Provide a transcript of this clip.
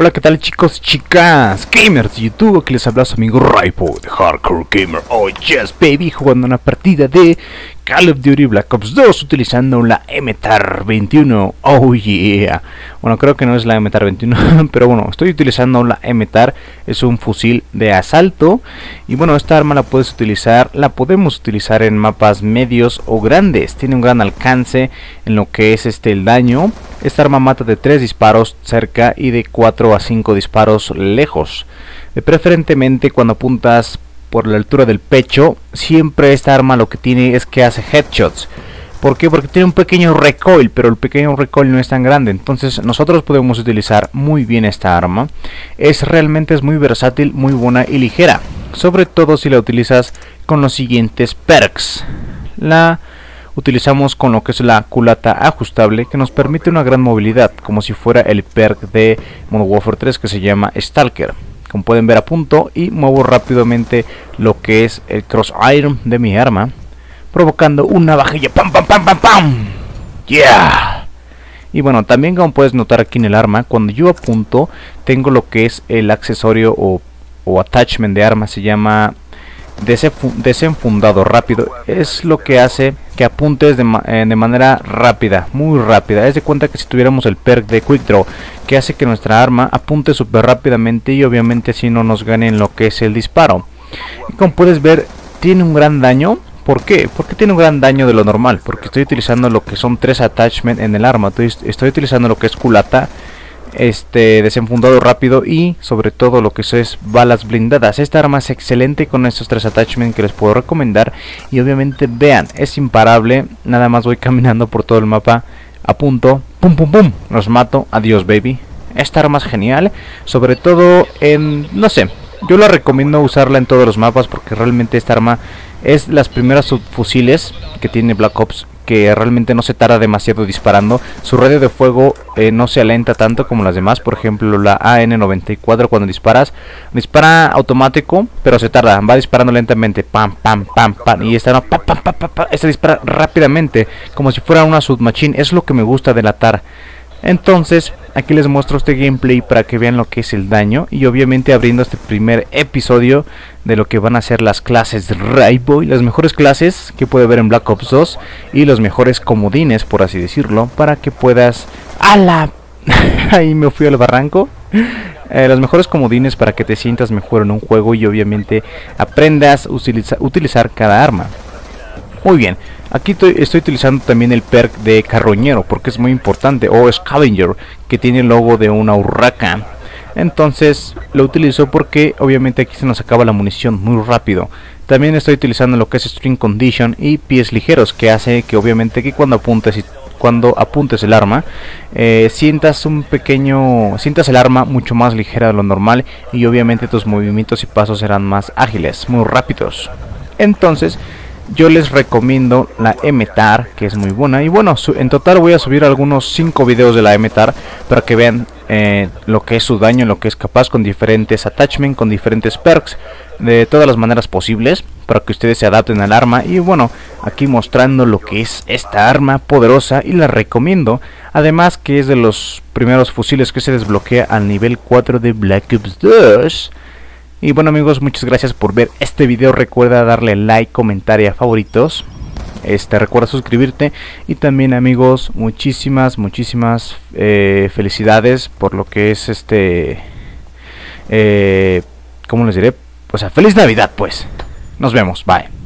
Hola, ¿qué tal chicos, chicas, gamers de YouTube? Aquí les habla su amigo Raipo de Hardcore Gamer. Oh yes baby, jugando una partida de Call of Duty Black Ops 2 utilizando la M-TAR 21. Oh yeah. Bueno, creo que no es la M-TAR 21, pero bueno, estoy utilizando la M-TAR. Es un fusil de asalto. Y bueno, esta arma la puedes utilizar, la podemos utilizar en mapas medios o grandes. Tiene un gran alcance en lo que es el daño. Esta arma mata de 3 disparos cerca y de 4 a 5 disparos lejos. Preferentemente cuando apuntas por la altura del pecho. Siempre esta arma lo que tiene es que hace headshots. ¿Por qué? Porque tiene un pequeño recoil, pero el pequeño recoil no es tan grande. Entonces nosotros podemos utilizar muy bien esta arma. Realmente es muy versátil, muy buena y ligera. Sobre todo si la utilizas con los siguientes perks. La utilizamos con lo que es la culata ajustable, que nos permite una gran movilidad, como si fuera el perk de Modern Warfare 3 que se llama Stalker. Como pueden ver, apunto y muevo rápidamente lo que es el crosshair de mi arma, provocando una vajilla. ¡Pam, pam, pam, pam, pam! ¡Yeah! Y bueno, también como puedes notar aquí en el arma, cuando yo apunto, tengo lo que es el accesorio o attachment de arma, se llama desenfundado rápido. Es lo que hace que apuntes de manera rápida, muy rápida. Es de cuenta que si tuviéramos el perk de Quick Draw, que hace que nuestra arma apunte súper rápidamente y obviamente si no nos gane en lo que es el disparo. Y como puedes ver, tiene un gran daño. ¿Por qué? Porque tiene un gran daño de lo normal, porque estoy utilizando lo que son 3 attachments en el arma. Estoy utilizando lo que es culata, desenfundado rápido y sobre todo lo que es balas blindadas. Esta arma es excelente con estos 3 attachments que les puedo recomendar. Y obviamente vean, es imparable. Nada más voy caminando por todo el mapa, apunto, pum pum pum, los mato, adiós baby. Esta arma es genial, sobre todo en, no sé, yo la recomiendo usarla en todos los mapas, porque realmente esta arma es las primeras subfusiles que tiene Black Ops, que realmente no se tarda demasiado disparando. Su radio de fuego no se alenta tanto como las demás. Por ejemplo, la AN-94, cuando disparas, dispara automático, pero se tarda. Va disparando lentamente. Pam, pam, pam, pam. Y esta no. Pam, pam, pam, pam, pam. Esta dispara rápidamente, como si fuera una submachine. Es lo que me gusta de la TAR. Entonces, aquí les muestro este gameplay para que vean lo que es el daño. Y obviamente abriendo este primer episodio de lo que van a ser las clases de Raipo, las mejores clases que puede ver en Black Ops 2 y los mejores comodines, por así decirlo, para que puedas... ¡Ala! Ahí me fui al barranco. Los mejores comodines para que te sientas mejor en un juego y obviamente aprendas a utilizar cada arma. Muy bien, aquí estoy utilizando también el perk de carroñero, porque es muy importante, o scavenger, que tiene el logo de una urraca. Entonces lo utilizo porque obviamente aquí se nos acaba la munición muy rápido. También estoy utilizando lo que es string condition y pies ligeros, que hace que obviamente que cuando apuntes el arma, sientas el arma mucho más ligera de lo normal y obviamente tus movimientos y pasos serán más ágiles, muy rápidos. Entonces yo les recomiendo la M-TAR, que es muy buena. Y bueno, en total voy a subir algunos 5 videos de la M-TAR para que vean lo que es su daño, lo que es capaz, con diferentes attachments, con diferentes perks, de todas las maneras posibles, para que ustedes se adapten al arma. Y bueno, aquí mostrando lo que es esta arma poderosa y la recomiendo. Además que es de los primeros fusiles que se desbloquea al nivel 4 de Black Ops 2. Y bueno amigos, muchas gracias por ver este video. Recuerda darle like, comentar y a favoritos. Recuerda suscribirte. Y también amigos, muchísimas felicidades por lo que es ¿cómo les diré? O sea, feliz Navidad pues. Nos vemos, bye.